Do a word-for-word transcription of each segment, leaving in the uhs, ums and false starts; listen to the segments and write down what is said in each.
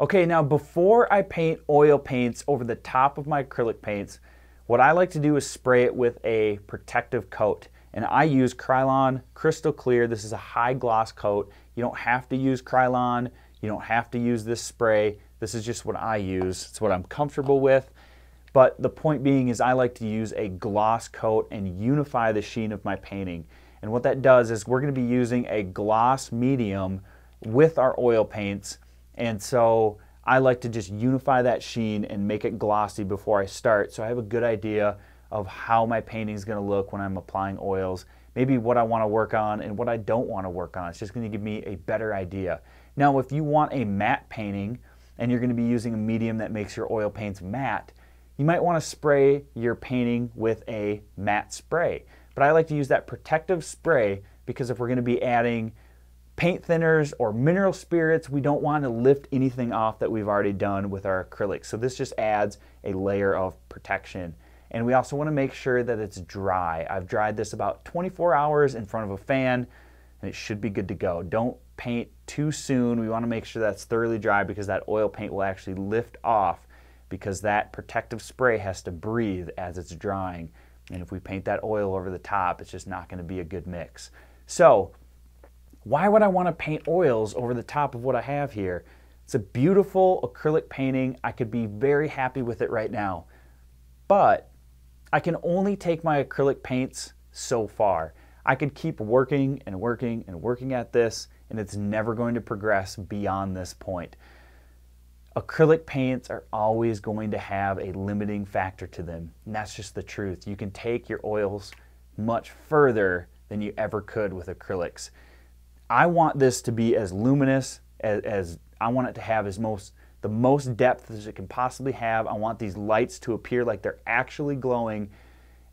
Okay, now before I paint oil paints over the top of my acrylic paints, what I like to do is spray it with a protective coat. And I use Krylon Crystal Clear. This is a high gloss coat. You don't have to use Krylon. You don't have to use this spray. This is just what I use. It's what I'm comfortable with. But the point being is I like to use a gloss coat and unify the sheen of my painting. And what that does is we're going to be using a gloss medium with our oil paints. And so I like to just unify that sheen and make it glossy before I start, so I have a good idea of how my painting is going to look when I'm applying oils, maybe what I want to work on and what I don't want to work on. It's just going to give me a better idea. Now, if you want a matte painting and you're going to be using a medium that makes your oil paints matte, you might want to spray your painting with a matte spray. But I like to use that protective spray because if we're going to be adding paint thinners or mineral spirits, we don't want to lift anything off that we've already done with our acrylics. So this just adds a layer of protection. And we also want to make sure that it's dry. I've dried this about twenty-four hours in front of a fan, and it should be good to go. Don't paint too soon. We want to make sure that's thoroughly dry because that oil paint will actually lift off because that protective spray has to breathe as it's drying. And if we paint that oil over the top, it's just not going to be a good mix. So why would I want to paint oils over the top of what I have here? It's a beautiful acrylic painting. I could be very happy with it right now, but I can only take my acrylic paints so far. I could keep working and working and working at this, and it's never going to progress beyond this point. Acrylic paints are always going to have a limiting factor to them, and that's just the truth. You can take your oils much further than you ever could with acrylics. I want this to be as luminous as, as I want it to have as most the most depth as it can possibly have. I want these lights to appear like they're actually glowing,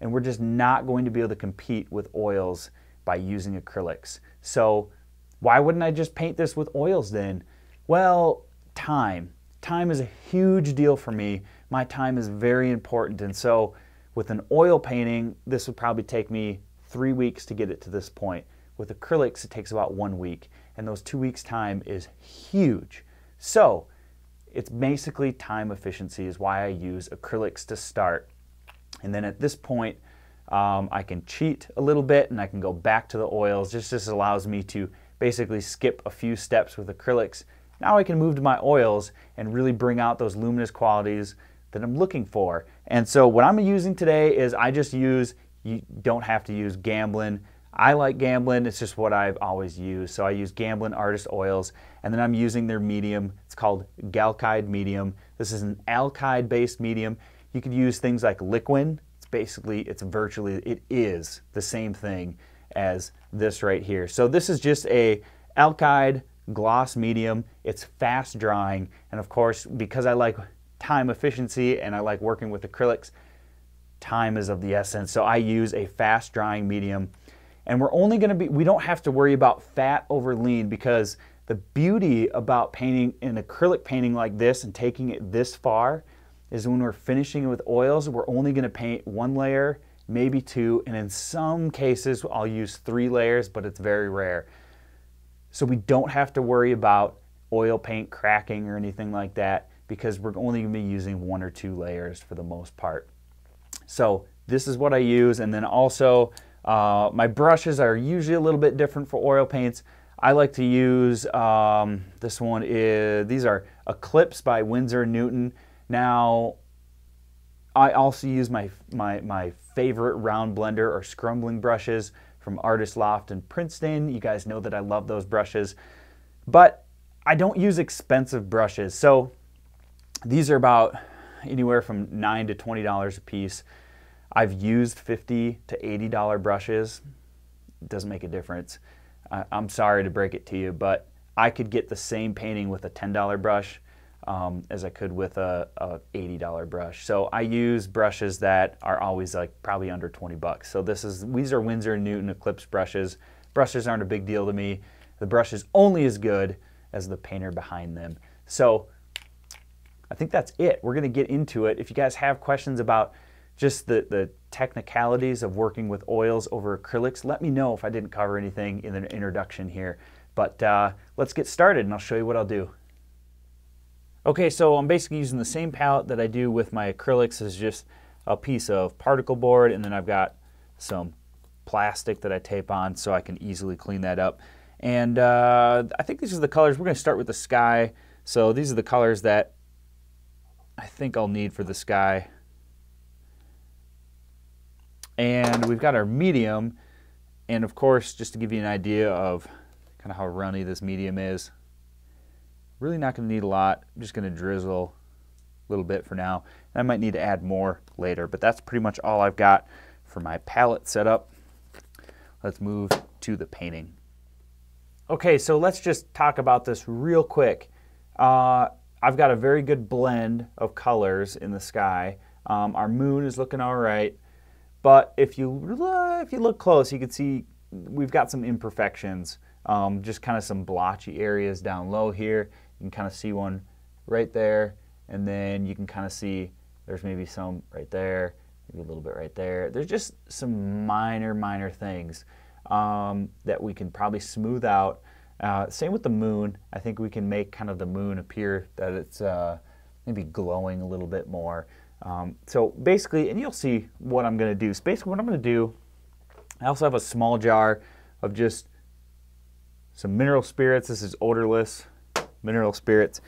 and we're just not going to be able to compete with oils by using acrylics. So why wouldn't I just paint this with oils then? Well, time. Time is a huge deal for me. My time is very important, and so with an oil painting, this would probably take me three weeks to get it to this point. With acrylics, it takes about one week, and those two weeks' time is huge. So it's basically time efficiency is why I use acrylics to start. And then at this point, um, I can cheat a little bit and I can go back to the oils. Just this allows me to basically skip a few steps with acrylics. Now I can move to my oils and really bring out those luminous qualities that I'm looking for. And so what I'm using today is I just use, you don't have to use Gamblin. I like Gamblin, it's just what I've always used. So I use Gamblin Artist Oils, and then I'm using their medium. It's called Galkyd Medium. This is an alkyd-based medium. You could use things like Liquin. It's basically, it's virtually, it is the same thing as this right here. So this is just a alkyd gloss medium. It's fast drying, and of course, because I like time efficiency and I like working with acrylics, time is of the essence. So I use a fast drying medium. And we're only going to be, we don't have to worry about fat over lean, because the beauty about painting an acrylic painting like this and taking it this far is when we're finishing with oils, we're only going to paint one layer, maybe two, and in some cases I'll use three layers, but it's very rare. So we don't have to worry about oil paint cracking or anything like that, because we're only going to be using one or two layers for the most part. So this is what I use, and then also Uh, my brushes are usually a little bit different for oil paints. I like to use, um, this one is, these are Eclipse by Winsor Newton. Now, I also use my, my, my favorite round blender or scrumbling brushes from Artist Loft in Princeton. You guys know that I love those brushes, but I don't use expensive brushes. So these are about anywhere from nine to twenty dollars a piece. I've used fifty to eighty dollar brushes. It doesn't make a difference. I, I'm sorry to break it to you, but I could get the same painting with a ten dollar brush um, as I could with a, a eighty dollar brush. So I use brushes that are always like probably under twenty bucks. So this is, these are Winsor and Newton Eclipse brushes. Brushes aren't a big deal to me. The brush is only as good as the painter behind them. So I think that's it. We're gonna get into it. If you guys have questions about just the, the technicalities of working with oils over acrylics, let me know if I didn't cover anything in the introduction here. But uh, let's get started and I'll show you what I'll do. Okay, so I'm basically using the same palette that I do with my acrylics. It's just a piece of particle board, and then I've got some plastic that I tape on so I can easily clean that up. And uh, I think these are the colors. We're going to start with the sky. So these are the colors that I think I'll need for the sky. And we've got our medium. And of course, just to give you an idea of kind of how runny this medium is, really not going to need a lot. I'm just going to drizzle a little bit for now. And I might need to add more later, but that's pretty much all I've got for my palette setup. Let's move to the painting. Okay, so let's just talk about this real quick. Uh, I've got a very good blend of colors in the sky. Um, our moon is looking all right, but if you, uh, if you look close, you can see we've got some imperfections, um, just kind of some blotchy areas down low here. You can kind of see one right there, and then you can kind of see there's maybe some right there, maybe a little bit right there. There's just some minor, minor things um, that we can probably smooth out. Uh, same with the moon. I think we can make kind of the moon appear that it's uh, maybe glowing a little bit more. Um, so basically, and you'll see what I'm going to do. So basically what I'm going to do, I also have a small jar of just some mineral spirits. This is odorless mineral spirits.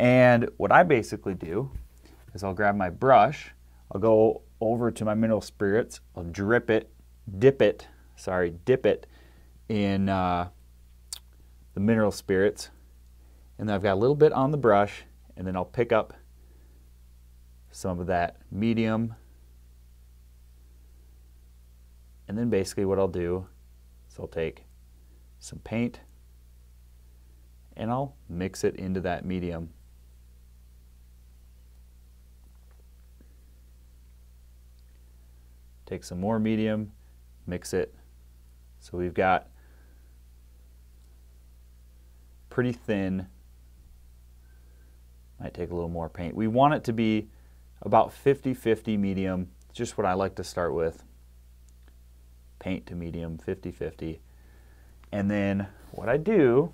And what I basically do is I'll grab my brush, I'll go over to my mineral spirits, I'll drip it, dip it, sorry, dip it in uh, the mineral spirits, and then I've got a little bit on the brush, and then I'll pick up some of that medium, and then basically what I'll do is I'll take some paint and I'll mix it into that medium. Take some more medium, mix it, so we've got pretty thin. Might take a little more paint. We want it to be about fifty fifty medium, just what I like to start with. Paint to medium, fifty fifty. And then what I do,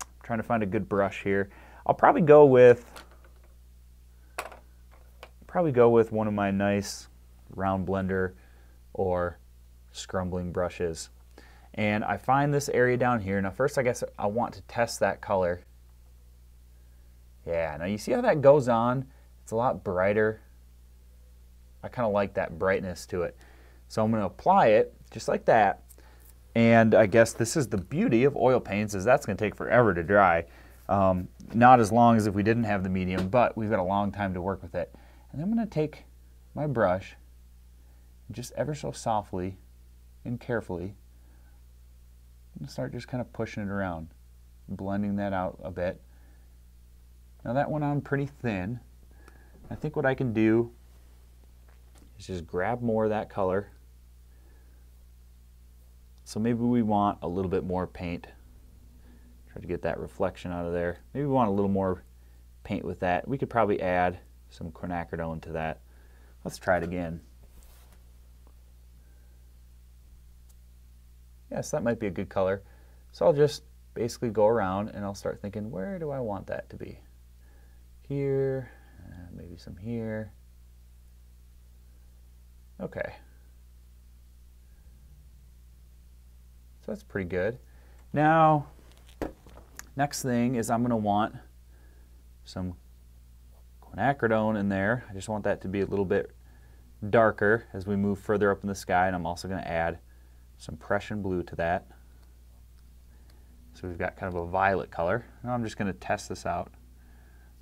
I'm trying to find a good brush here. I'll probably go with, probably go with one of my nice round blender or scrumbling brushes. And I find this area down here. Now first, I guess I want to test that color. Yeah, now you see how that goes on? It's a lot brighter. I kind of like that brightness to it. So I'm going to apply it just like that. And I guess this is the beauty of oil paints, is that's going to take forever to dry. Um, not as long as if we didn't have the medium, but we've got a long time to work with it. And I'm going to take my brush, just ever so softly and carefully, and start just kind of pushing it around, blending that out a bit. Now that went on pretty thin. I think what I can do is just grab more of that color. So maybe we want a little bit more paint. Try to get that reflection out of there. Maybe we want a little more paint with that. We could probably add some quinacridone to that. Let's try it again. Yes, that might be a good color. So I'll just basically go around and I'll start thinking, where do I want that to be? Here, uh, maybe some here. Okay. So that's pretty good. Now, next thing is I'm going to want some quinacridone in there. I just want that to be a little bit darker as we move further up in the sky, and I'm also going to add some Prussian blue to that. So we've got kind of a violet color. Now I'm just going to test this out.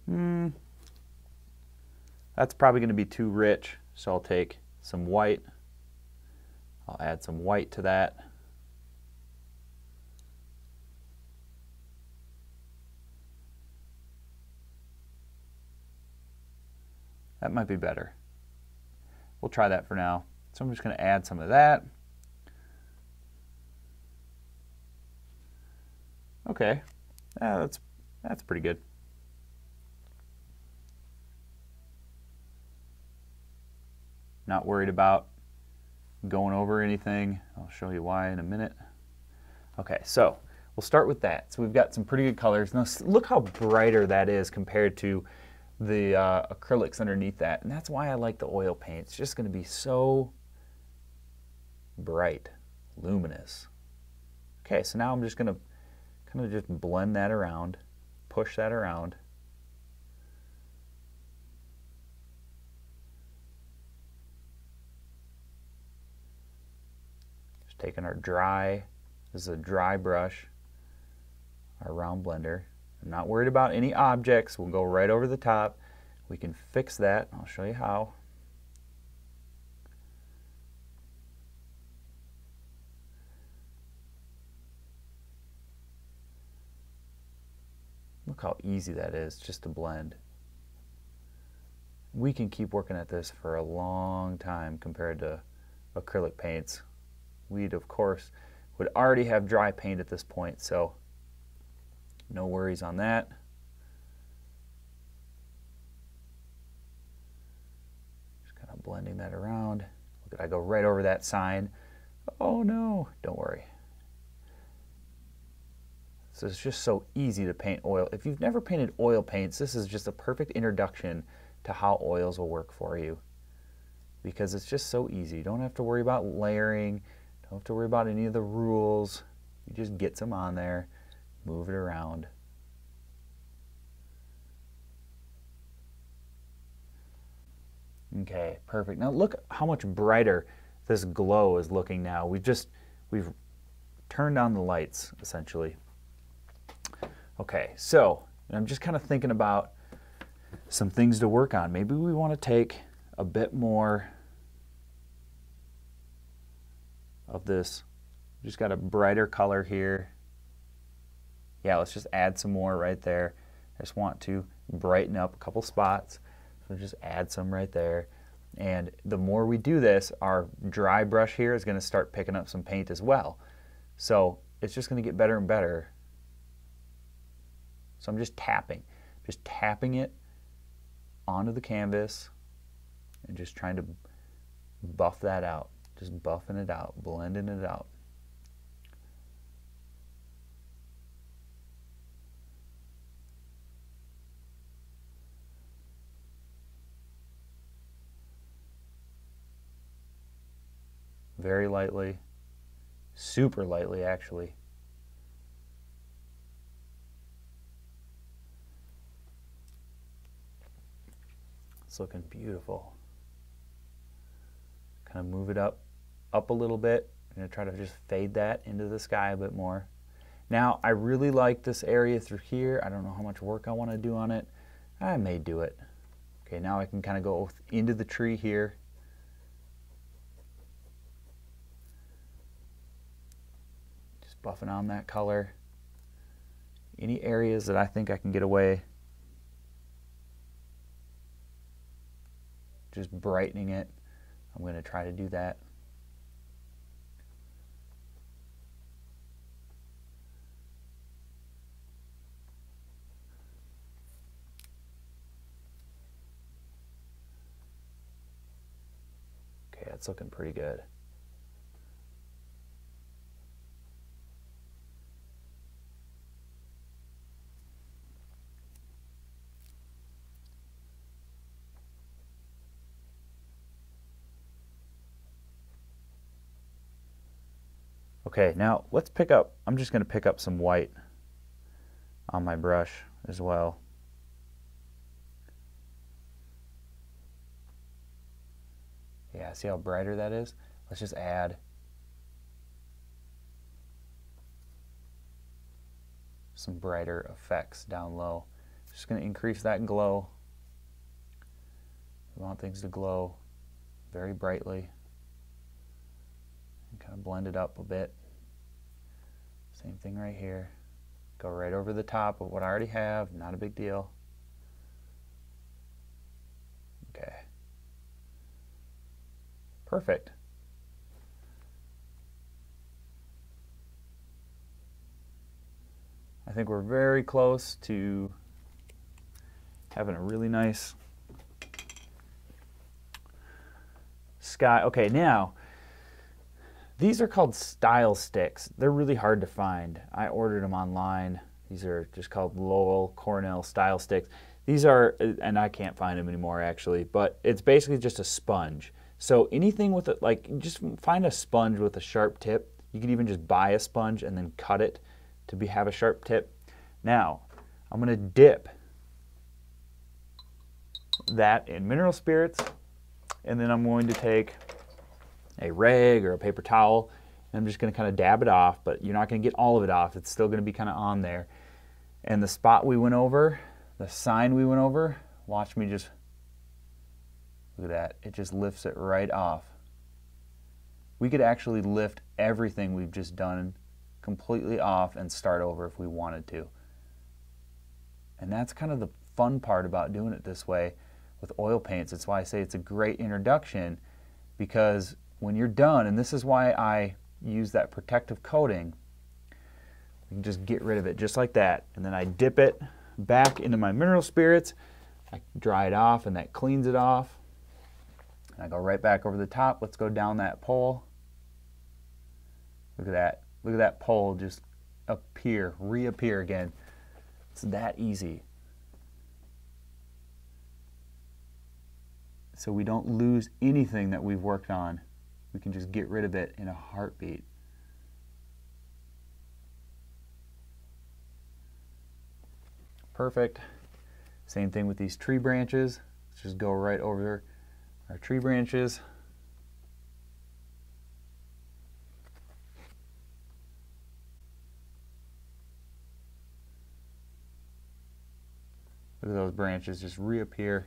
Mm, that's probably going to be too rich, so I'll take some white. I'll add some white to that. That might be better. We'll try that for now. So I'm just going to add some of that. Okay, yeah, that's, that's pretty good. Not worried about going over anything. I'll show you why in a minute. Okay, so We'll start with that. So we've got some pretty good colors. Now look how brighter that is compared to the uh, acrylics underneath that. And that's why I like the oil paint. It's just going to be so bright, luminous. Okay, so now I'm just going to kind of just blend that around, push that around. Just taking our dry, this is a dry brush, our round blender. I'm not worried about any objects. We'll go right over the top. We can fix that. I'll show you how. Look how easy that is just to blend. We can keep working at this for a long time compared to acrylic paints. We'd, of course, would already have dry paint at this point, so no worries on that. Just kind of blending that around. Look, I go right over that sign. Oh no, don't worry. So it's just so easy to paint oil. If you've never painted oil paints, this is just a perfect introduction to how oils will work for you, because it's just so easy. You don't have to worry about layering. Don't have to worry about any of the rules. You just get some on there, move it around. Okay, perfect. Now look how much brighter this glow is looking now. We've just, we've turned on the lights essentially. Okay, so I'm just kind of thinking about some things to work on. Maybe we want to take a bit more of this. Just got a brighter color here. Yeah, let's just add some more right there. I just want to brighten up a couple spots. So just add some right there. And the more we do this, our dry brush here is going to start picking up some paint as well. So it's just going to get better and better. So I'm just tapping, just tapping it onto the canvas and just trying to buff that out, just buffing it out, blending it out. Very lightly, super lightly actually. Looking beautiful. Kind of move it up up a little bit. I'm going to try to just fade that into the sky a bit more. Now I really like this area through here. I don't know how much work I want to do on it. I may do it. Okay, now I can kind of go into the tree here. Just buffing on that color. Any areas that I think I can get away, just brightening it. I'm going to try to do that. Okay, that's looking pretty good. Okay, now let's pick up, I'm just going to pick up some white on my brush as well. Yeah, see how brighter that is? Let's just add some brighter effects down low. Just going to increase that glow. We want things to glow very brightly. And kind of blend it up a bit. Same thing right here. Go right over the top of what I already have, not a big deal. Okay. Perfect. I think we're very close to having a really nice sky. Okay, now These are called style sticks. They're really hard to find. I ordered them online. These are just called Lowell Cornell style sticks. These are, and I can't find them anymore actually, but it's basically just a sponge. So anything with it, like just find a sponge with a sharp tip. You could even just buy a sponge and then cut it to be, have a sharp tip. Now, I'm gonna dip that in mineral spirits, and then I'm going to take a rag or a paper towel, and I'm just gonna kinda dab it off, but you're not gonna get all of it off. It's still gonna be kinda on there. And the spot we went over, the sign we went over, watch me just, look at that, it just lifts it right off. We could actually lift everything we've just done completely off and start over if we wanted to. And that's kind of the fun part about doing it this way with oil paints. That's why I say it's a great introduction, because when you're done, and this is why I use that protective coating, you can just get rid of it just like that. And then I dip it back into my mineral spirits, I dry it off, and that cleans it off. And I go right back over the top. Let's go down that pole. Look at that. Look at that pole just appear, reappear again. It's that easy. So we don't lose anything that we've worked on. We can just get rid of it in a heartbeat. Perfect. Same thing with these tree branches. Let's just go right over our tree branches. Look at those branches just reappear.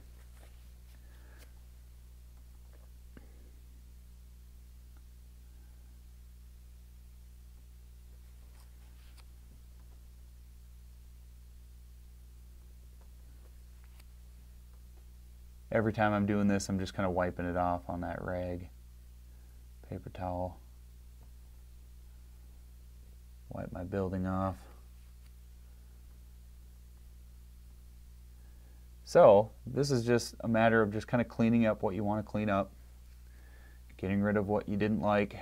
Every time I'm doing this, I'm just kind of wiping it off on that rag, paper towel. Wipe my building off. So this is just a matter of just kind of cleaning up what you want to clean up, getting rid of what you didn't like.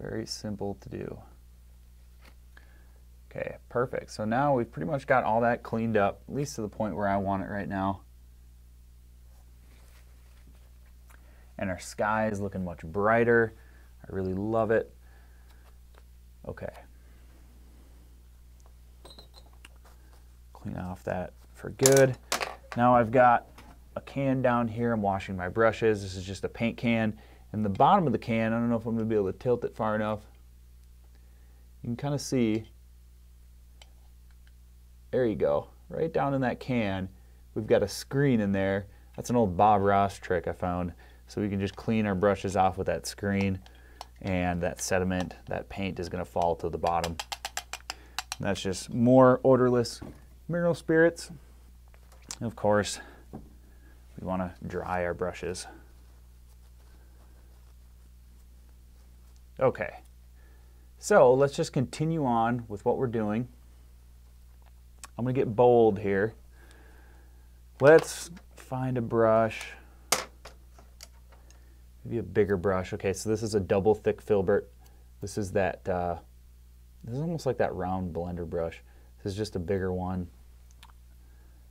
Very simple to do. Okay, perfect. So now we've pretty much got all that cleaned up, at least to the point where I want it right now. And our sky is looking much brighter. I really love it. Okay. Clean off that for good. Now I've got a can down here. I'm washing my brushes. This is just a paint can. And the bottom of the can, I don't know if I'm going to be able to tilt it far enough. You can kind of see. There you go, right down in that can. We've got a screen in there. That's an old Bob Ross trick I found. So we can just clean our brushes off with that screen, and that sediment, that paint is gonna fall to the bottom. And that's just more odorless mineral spirits. And of course, we wanna dry our brushes. Okay, so let's just continue on with what we're doing. I'm gonna get bold here. Let's find a brush, maybe a bigger brush. Okay, so this is a double thick filbert. This is that, uh, this is almost like that round blender brush. This is just a bigger one.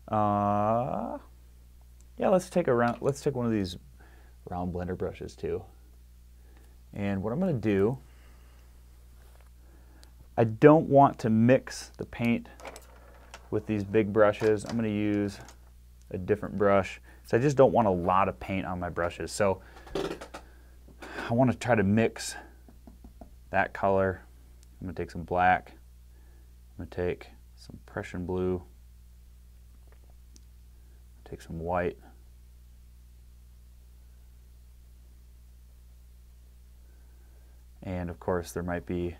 Uh, yeah, let's take a round, let's take one of these round blender brushes too. And what I'm gonna do, I don't want to mix the paint with these big brushes. I'm gonna use a different brush. So I just don't want a lot of paint on my brushes. So I wanna try to mix that color. I'm gonna take some black. I'm gonna take some Prussian blue. Take some white. And of course there might be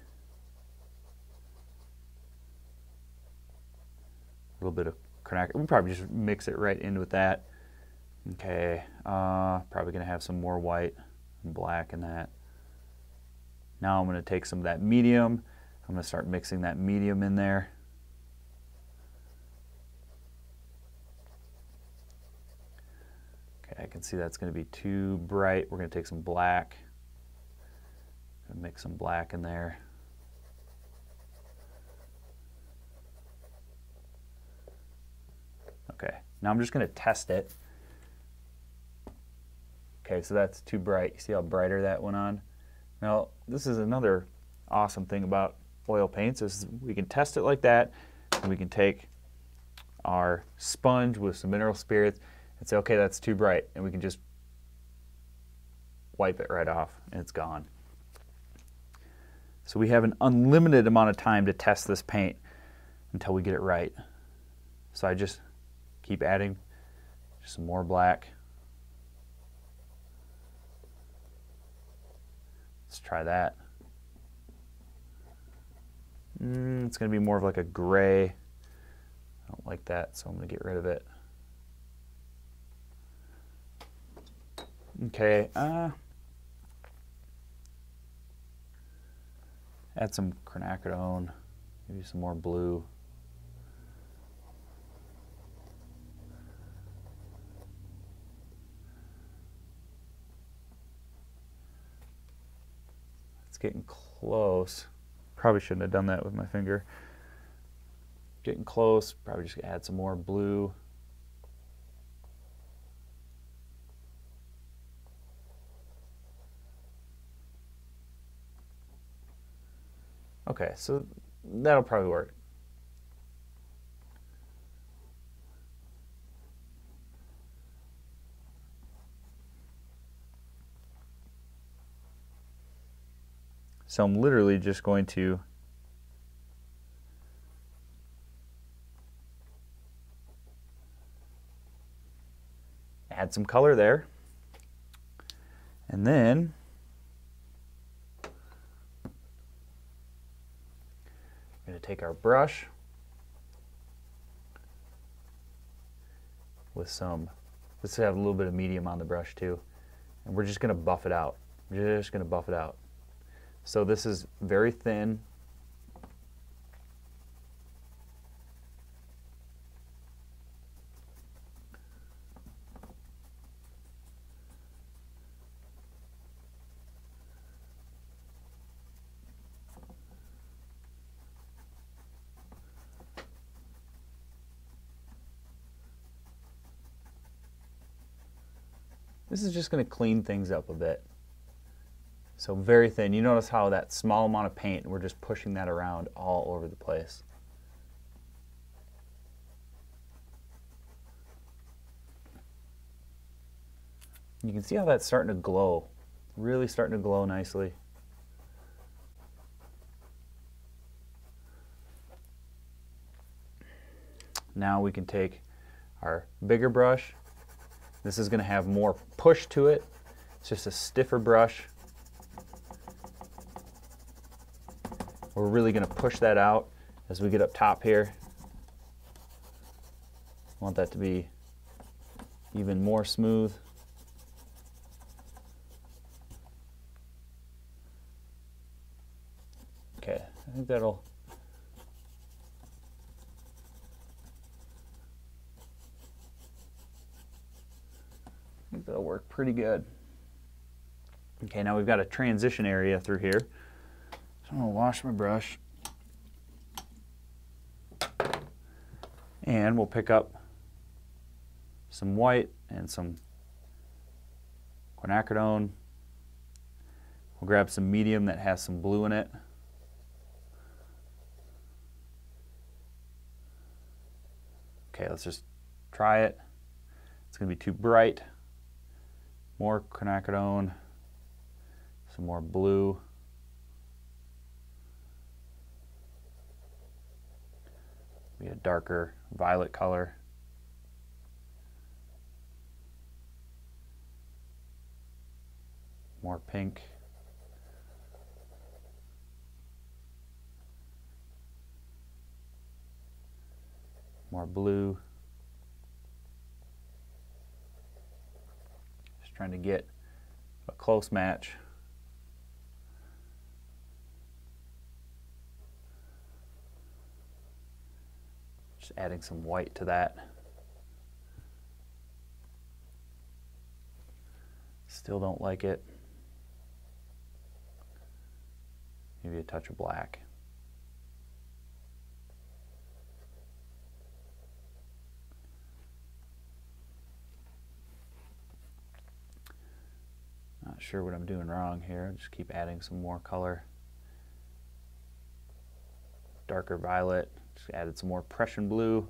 a little bit of crack. We probably just mix it right in with that. Okay, uh, probably gonna have some more white and black in that. Now I'm gonna take some of that medium. I'm gonna start mixing that medium in there. Okay, I can see that's gonna be too bright. We're gonna take some black. and mix some black in there. Okay, now I'm just going to test it. Okay, so that's too bright. You see how brighter that went on? Now, this is another awesome thing about oil paints is we can test it like that, and we can take our sponge with some mineral spirits and say, okay, that's too bright, and we can just wipe it right off, and it's gone. So we have an unlimited amount of time to test this paint until we get it right. So I just keep adding just some more black. Let's try that. Mm, it's going to be more of like a gray. I don't like that, so I'm going to get rid of it. Okay. Uh, add some quinacridone, maybe some more blue. Getting close. Probably shouldn't have done that with my finger. Getting close. Probably just add some more blue. Okay, so that'll probably work. So I'm literally just going to add some color there, and then I'm going to take our brush with some, let's have a little bit of medium on the brush too, and we're just going to buff it out. We're just going to buff it out. So this is very thin. This is just going to clean things up a bit. So very thin. You notice how that small amount of paint, we're just pushing that around all over the place. You can see how that's starting to glow. Really starting to glow nicely. Now we can take our bigger brush. This is going to have more push to it. It's just a stiffer brush. We're really going to push that out as we get up top here. I want that to be even more smooth. Okay, I think that'll... I think that'll work pretty good. Okay, now we've got a transition area through here. So I'm going to wash my brush, and we'll pick up some white and some quinacridone. We'll grab some medium that has some blue in it. Okay, let's just try it. It's going to be too bright. More quinacridone, some more blue. Be a darker violet color. More pink. More blue. Just trying to get a close match. Just adding some white to that. Still don't like it. maybe a touch of black. Not sure what I'm doing wrong here. Just keep adding some more color. Darker violet. Just added some more Prussian blue.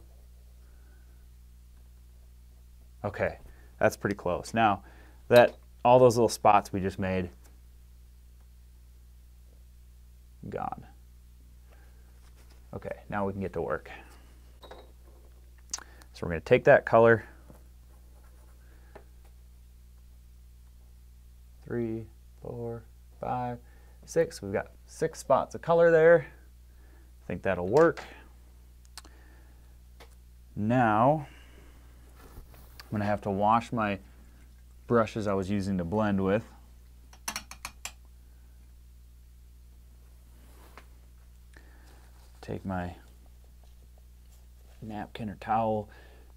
Okay, that's pretty close. Now, that all those little spots we just made, gone. Okay, now we can get to work. So we're going to take that color, three, four, five, six. We've got six spots of color there. I think that'll work. Now, I'm going to have to wash my brushes I was using to blend with. Take my napkin or towel,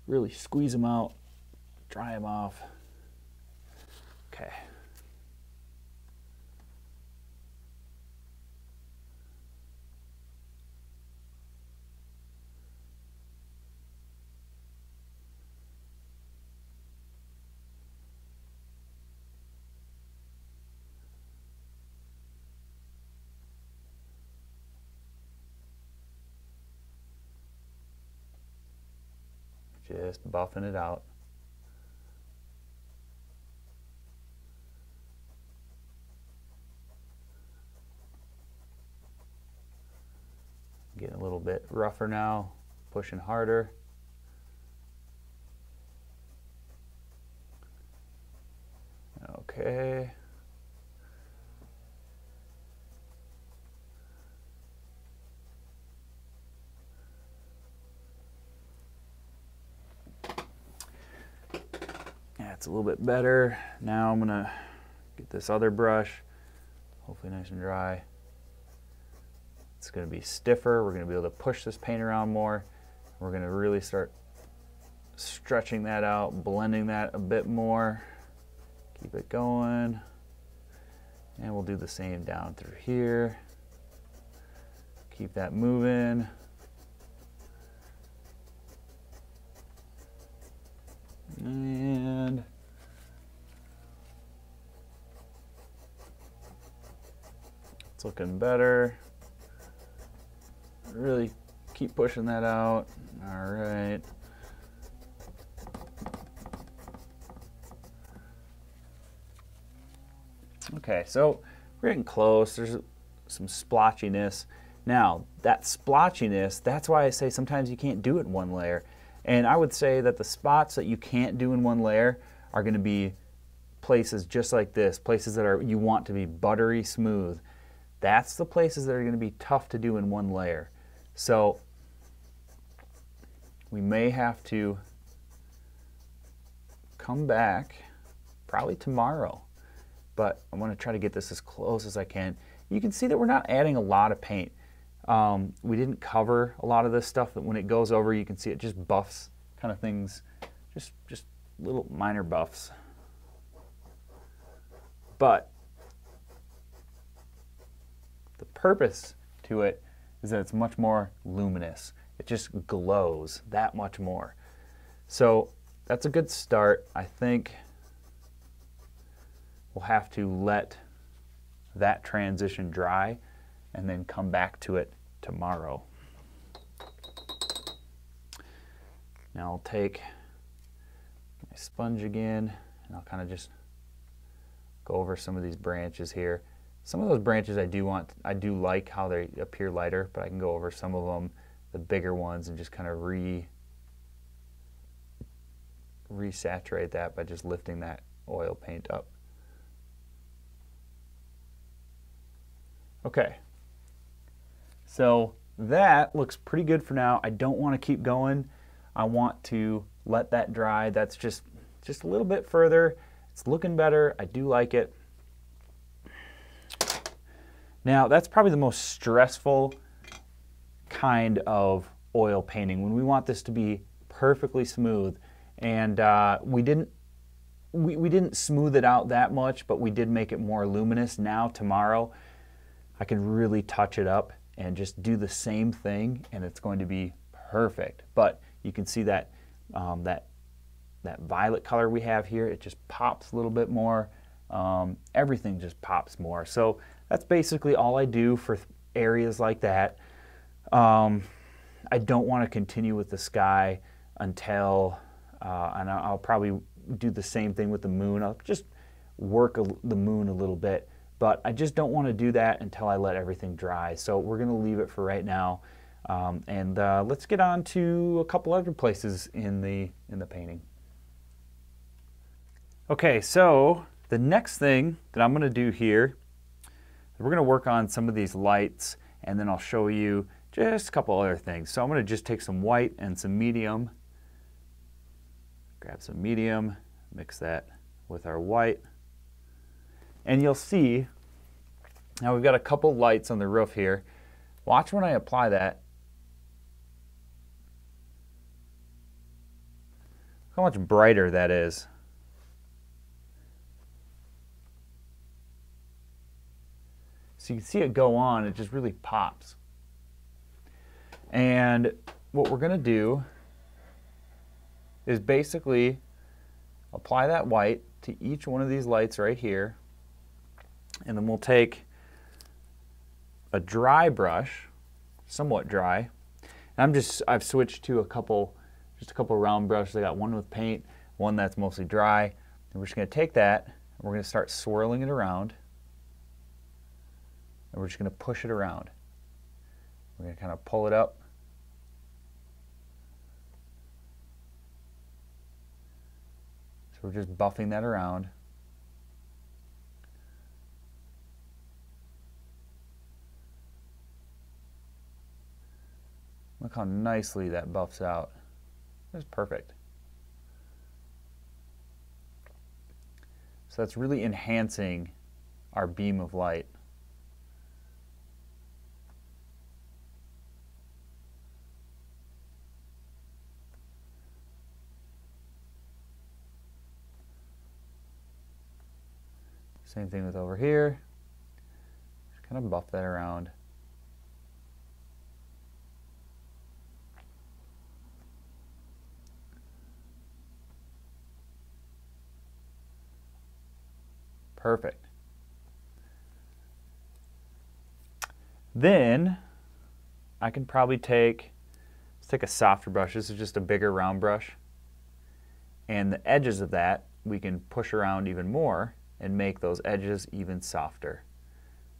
really squeeze them out, dry them off. Okay. Just buffing it out. Getting a little bit rougher now, pushing harder. Okay. It's a little bit better. Now I'm gonna get this other brush, hopefully nice and dry. It's gonna be stiffer. We're gonna be able to push this paint around more. We're gonna really start stretching that out, blending that a bit more. Keep it going. And we'll do the same down through here. Keep that moving. And it's looking better. Really keep pushing that out. All right. Okay, so we're getting close. There's some splotchiness. Now, that splotchiness, that's why I say sometimes you can't do it in one layer. And I would say that the spots that you can't do in one layer are going to be places just like this, places that are you want to be buttery smooth. That's the places that are going to be tough to do in one layer. So we may have to come back probably tomorrow, but I want to try to get this as close as I can. You can see that we're not adding a lot of paint. Um, we didn't cover a lot of this stuff, but when it goes over, you can see it just buffs kind of things, just, just little minor buffs. But the purpose to it is that it's much more luminous. It just glows that much more. So that's a good start. I think we'll have to let that transition dry and then come back to it tomorrow. Now I'll take my sponge again and I'll kind of just go over some of these branches here. Some of those branches I do want, I do like how they appear lighter, but I can go over some of them, the bigger ones, and just kind of re, resaturate that by just lifting that oil paint up. Okay. So that looks pretty good for now. I don't want to keep going. I want to let that dry. That's just, just a little bit further. It's looking better. I do like it. Now, that's probably the most stressful kind of oil painting, when we want this to be perfectly smooth. And uh, we didn't, we, we didn't smooth it out that much, but we did make it more luminous. Now, tomorrow, I can really touch it up and just do the same thing, and it's going to be perfect. But you can see that um, that that violet color we have here, it just pops a little bit more. Um, everything just pops more. So that's basically all I do for areas like that. Um, I don't want to continue with the sky until, uh, and I'll probably do the same thing with the moon. I'll just work a, the moon a little bit, but I just don't want to do that until I let everything dry. So we're going to leave it for right now. Um, and uh, let's get on to a couple other places in the, in the painting. Okay, so the next thing that I'm going to do here, we're going to work on some of these lights, and then I'll show you just a couple other things. So I'm going to just take some white and some medium, grab some medium, mix that with our white, and you'll see now we've got a couple lights on the roof here. Watch when I apply that. Look how much brighter that is. So you can see it go on, it just really pops. And what we're going to do is basically apply that white to each one of these lights right here, and then we'll take a dry brush, somewhat dry, and I'm just, I've switched to a couple, just a couple round brushes. I got one with paint, one that's mostly dry, and we're just going to take that, and we're going to start swirling it around, and we're just going to push it around. We're going to kind of pull it up, so we're just buffing that around. Look how nicely that buffs out. It's perfect. So that's really enhancing our beam of light. Same thing with over here. Just kind of buff that around. Perfect. Then I can probably take, let's take a softer brush. This is just a bigger round brush. And the edges of that we can push around even more and make those edges even softer.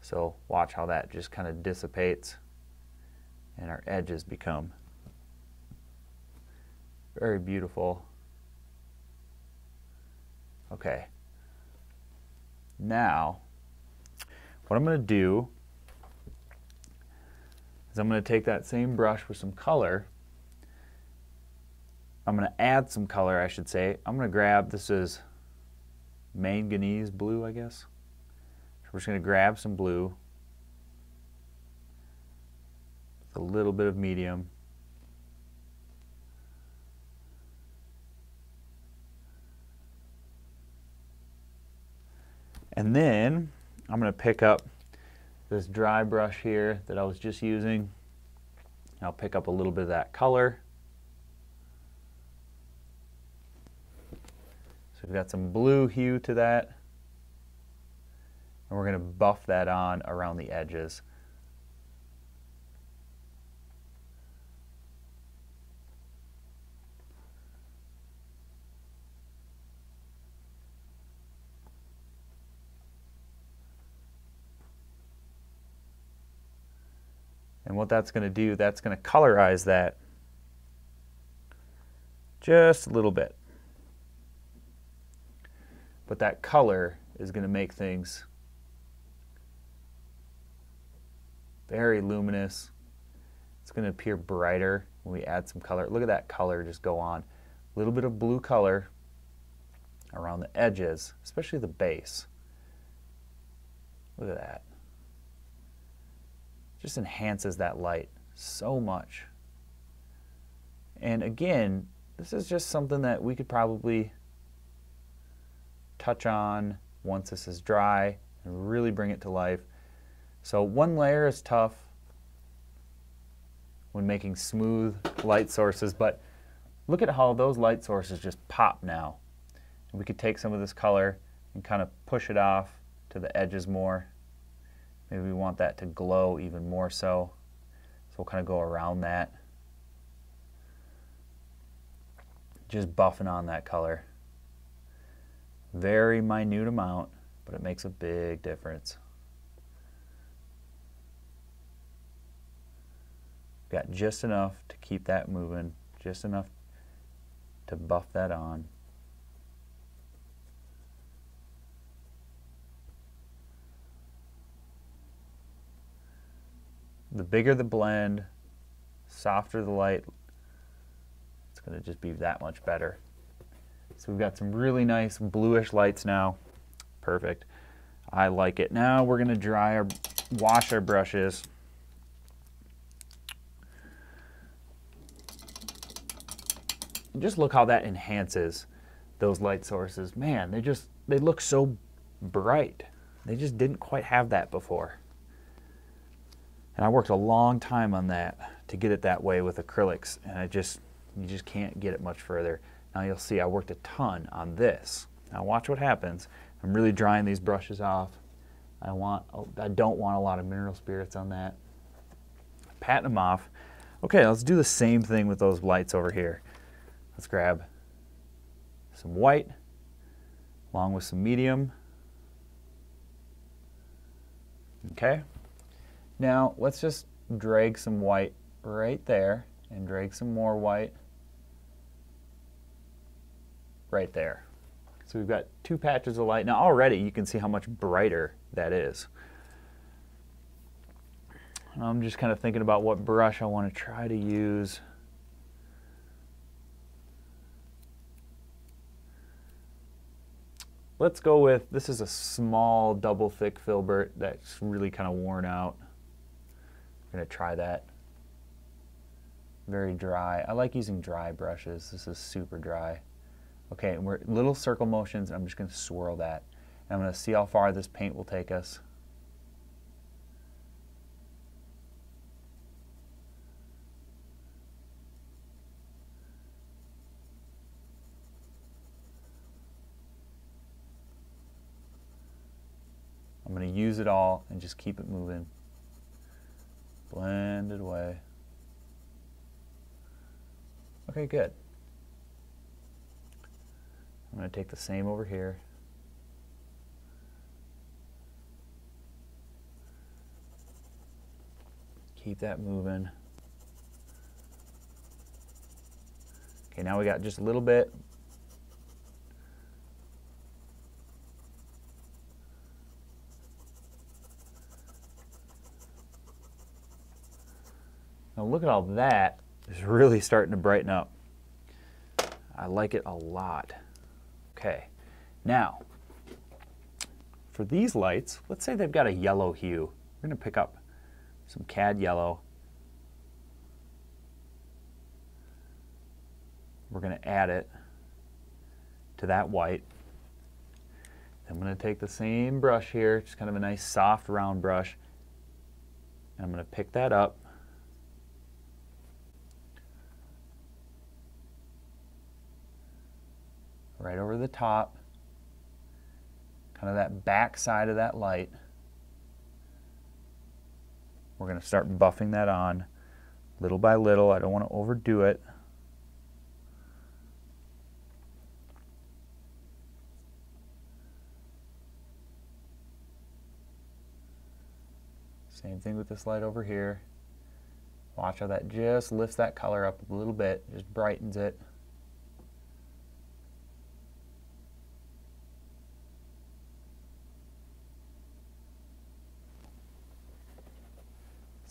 So watch how that just kind of dissipates and our edges become very beautiful. Okay. Now, what I'm going to do is I'm going to take that same brush with some color. I'm going to add some color, I should say. I'm going to grab, this is manganese blue, I guess. So we're just going to grab some blue, a little bit of medium. And then I'm going to pick up this dry brush here that I was just using. I'll pick up a little bit of that color. So we've got some blue hue to that. And we're going to buff that on around the edges. And what that's going to do, that's going to colorize that just a little bit. But that color is going to make things very luminous. It's going to appear brighter when we add some color. Look at that color just go on. A little bit of blue color around the edges, especially the base. Look at that. Just enhances that light so much. And again, this is just something that we could probably touch on once this is dry and really bring it to life. So one layer is tough when making smooth light sources, but look at how those light sources just pop now. And we could take some of this color and kind of push it off to the edges more. Maybe we want that to glow even more so. So we'll kind of go around that. Just buffing on that color. Very minute amount, but it makes a big difference. Got just enough to keep that moving, just enough to buff that on. The bigger the blend, softer the light, it's going to just be that much better. So we've got some really nice bluish lights now. Perfect. I like it. Now we're going to dry our, wash our brushes. And just look how that enhances those light sources. Man, they just, they look so bright. They just didn't quite have that before. And I worked a long time on that to get it that way with acrylics, and I just, you just can't get it much further. Now you'll see I worked a ton on this. Now watch what happens. I'm really drying these brushes off. I want, I don't want a lot of mineral spirits on that. Pat them off. Okay, let's do the same thing with those lights over here. Let's grab some white along with some medium. Okay. Now let's just drag some white right there and drag some more white right there. So we've got two patches of light. Now already you can see how much brighter that is. I'm just kind of thinking about what brush I want to try to use. Let's go with, this is a small double thick filbert that's really kind of worn out. I'm going to try that. Very dry. I like using dry brushes. This is super dry. Okay, and we're little circle motions, and I'm just going to swirl that. And I'm going to see how far this paint will take us. I'm going to use it all and just keep it moving. Blend it away. Okay, good. I'm going to take the same over here. Keep that moving. Okay, now we got just a little bit. Now look at all that, it's really starting to brighten up. I like it a lot. Okay, now for these lights, let's say they've got a yellow hue. We're going to pick up some C A D yellow. We're going to add it to that white. I'm going to take the same brush here, just kind of a nice soft round brush, and I'm going to pick that up. Right over the top, kind of that back side of that light. We're going to start buffing that on little by little. I don't want to overdo it. Same thing with this light over here. Watch how that just lifts that color up a little bit, just brightens it.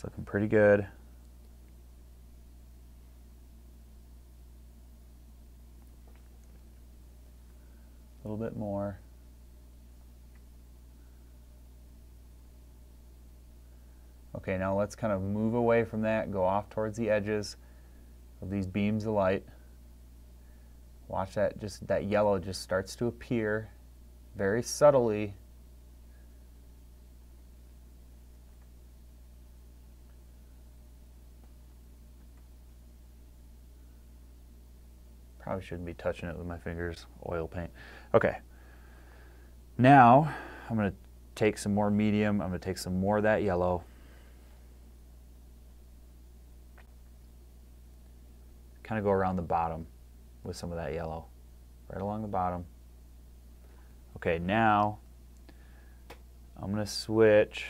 It's looking pretty good. A little bit more. Okay, now let's kind of move away from that, go off towards the edges of these beams of light. Watch that, just that yellow just starts to appear very subtly. Probably shouldn't be touching it with my fingers, oil paint. Okay, now I'm gonna take some more medium, I'm gonna take some more of that yellow. Kind of go around the bottom with some of that yellow, right along the bottom. Okay, now I'm gonna switch.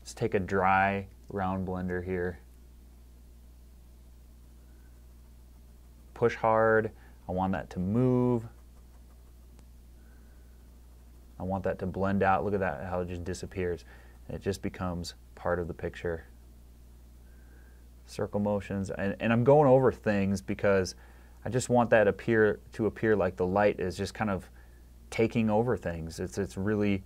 Let's take a dry round blender here. Push hard. I want that to move. I want that to blend out. Look at that, how it just disappears. It just becomes part of the picture. Circle motions, and, and I'm going over things because I just want that appear to appear like the light is just kind of taking over things. It's it's really,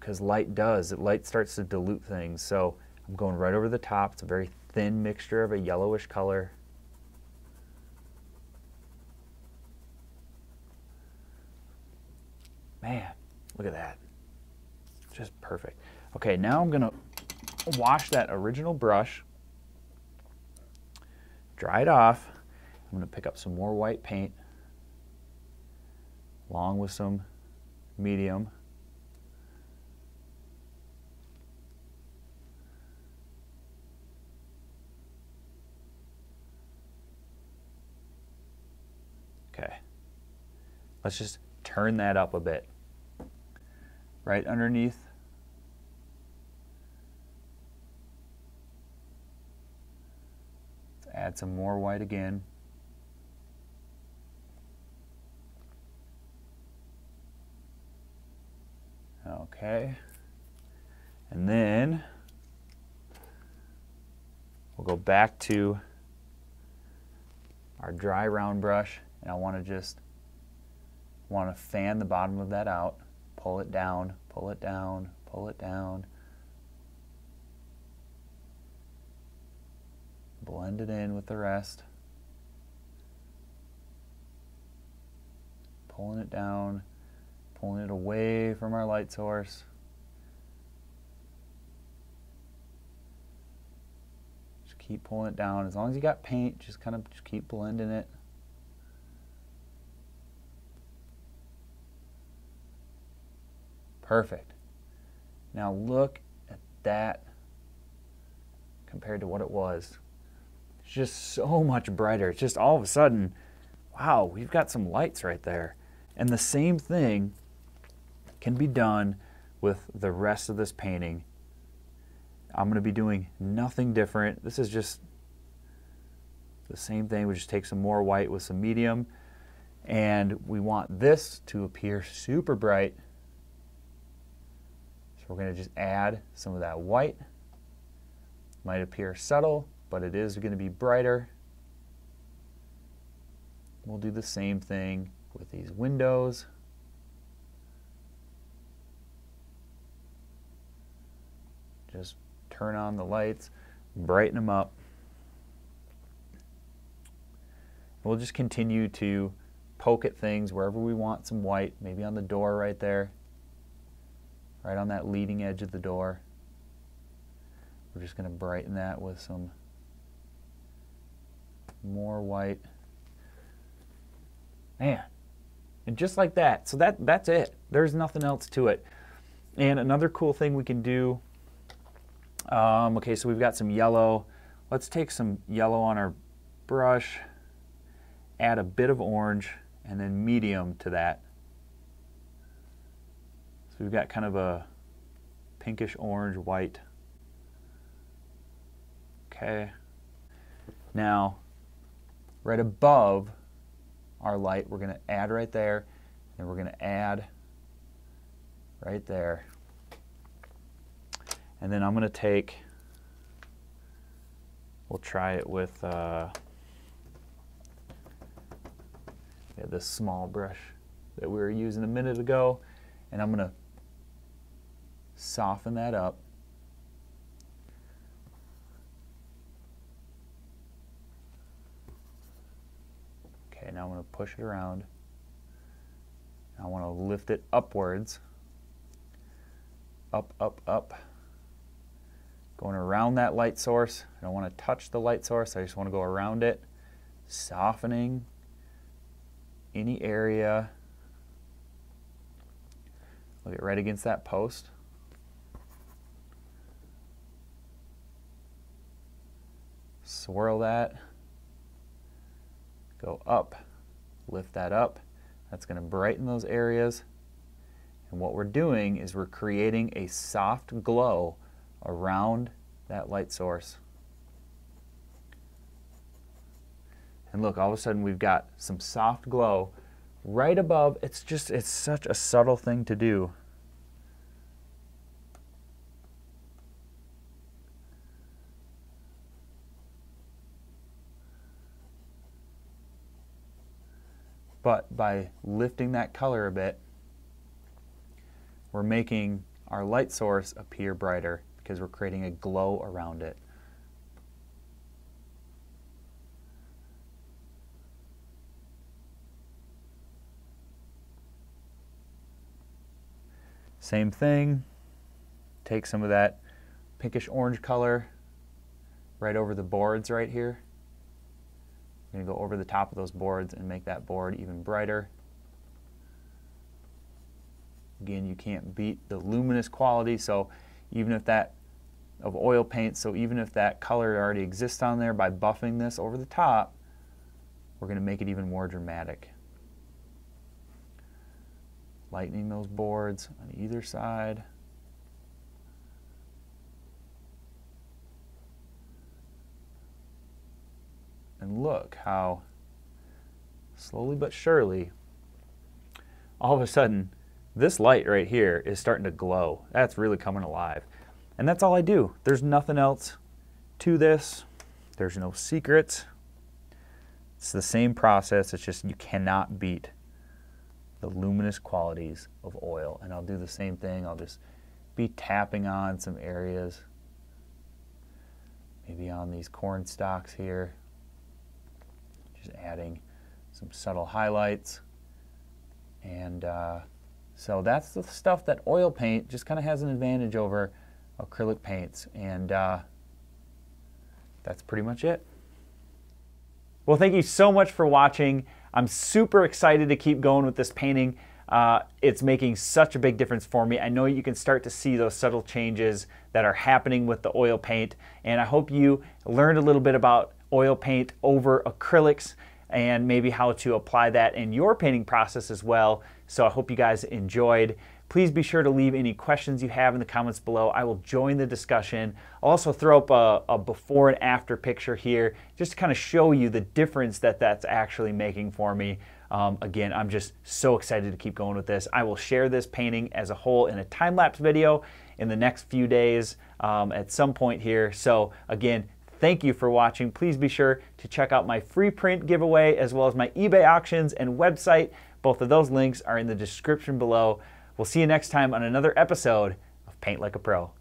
because light does, it light starts to dilute things. So I'm going right over the top. It's a very thin mixture of a yellowish color. Man, look at that. Just perfect. Okay, now I'm gonna wash that original brush, dry it off. I'm gonna pick up some more white paint along with some medium. Okay, let's just turn that up a bit. Right underneath. Let's add some more white again. Okay. And then we'll go back to our dry round brush, and I want to just want to fan the bottom of that out, pull it down, pull it down, pull it down. Blend it in with the rest. Pulling it down, pulling it away from our light source. Just keep pulling it down. As long as you got paint, just kind of just keep blending it. Perfect. Now look at that compared to what it was. It's just so much brighter. It's just all of a sudden, wow, we've got some lights right there. And the same thing can be done with the rest of this painting. I'm going to be doing nothing different. This is just the same thing. We just take some more white with some medium, and we want this to appear super bright. We're going to just add some of that white. Might appear subtle, but it is going to be brighter. We'll do the same thing with these windows. Just turn on the lights, brighten them up. We'll just continue to poke at things wherever we want some white, maybe on the door right there. Right on that leading edge of the door. We're just going to brighten that with some more white. Man, and just like that. So that, that's it. There's nothing else to it. And another cool thing we can do, um, okay, so we've got some yellow. Let's take some yellow on our brush, add a bit of orange, and then medium to that. We've got kind of a pinkish orange white. Okay. Now, right above our light, we're going to add right there, and we're going to add right there. And then I'm going to take, we'll try it with uh, yeah, this small brush that we were using a minute ago, and I'm going to soften that up. Okay, now I'm going to push it around. I want to lift it upwards. Up, up, up. going around that light source. I don't want to touch the light source, I just want to go around it, softening any area. Look at right against that post. Swirl that, go up, lift that up. That's going to brighten those areas. And what we're doing is we're creating a soft glow around that light source. And look, all of a sudden we've got some soft glow right above. It's just, it's such a subtle thing to do. But by lifting that color a bit, we're making our light source appear brighter because we're creating a glow around it. Same thing, take some of that pinkish orange color right over the boards right here. I'm going to go over the top of those boards and make that board even brighter. Again, you can't beat the luminous quality, so even if that of oil paint, so even if that color already exists on there, by buffing this over the top, we're going to make it even more dramatic. Lightening those boards on either side. And look how slowly but surely, all of a sudden, this light right here is starting to glow. That's really coming alive. And that's all I do. There's nothing else to this. There's no secrets. It's the same process. It's just you cannot beat the luminous qualities of oil. And I'll do the same thing. I'll just be tapping on some areas. Maybe on these corn stalks here. Just adding some subtle highlights. And uh, so that's the stuff that oil paint just kind of has an advantage over acrylic paints. And uh, that's pretty much it. Well, thank you so much for watching. I'm super excited to keep going with this painting. Uh, it's making such a big difference for me. I know you can start to see those subtle changes that are happening with the oil paint. And I hope you learned a little bit about oil paint over acrylics and maybe how to apply that in your painting process as well. So I hope you guys enjoyed. Please be sure to leave any questions you have in the comments below. I will join the discussion. I'll also throw up a, a before and after picture here just to kind of show you the difference that that's actually making for me. Um, again, I'm just so excited to keep going with this. I will share this painting as a whole in a time-lapse video in the next few days um, at some point here. So again, thank you for watching. Please be sure to check out my free print giveaway as well as my eBay auctions and website. Both of those links are in the description below. We'll see you next time on another episode of Paint Like a Pro.